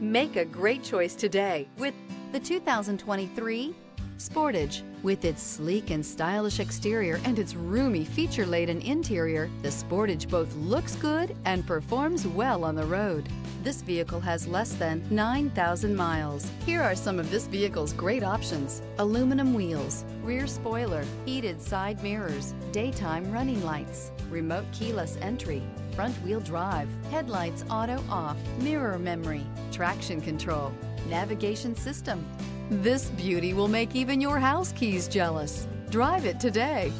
Make a great choice today with the 2023 Sportage. With its sleek and stylish exterior and its roomy feature-laden interior, the Sportage both looks good and performs well on the road. This vehicle has less than 9,000 miles. Here are some of this vehicle's great options: aluminum wheels, rear spoiler, heated side mirrors, daytime running lights, remote keyless entry, front-wheel drive, headlights auto off, mirror memory, traction control, navigation system. This beauty will make even your house keys jealous. Drive it today.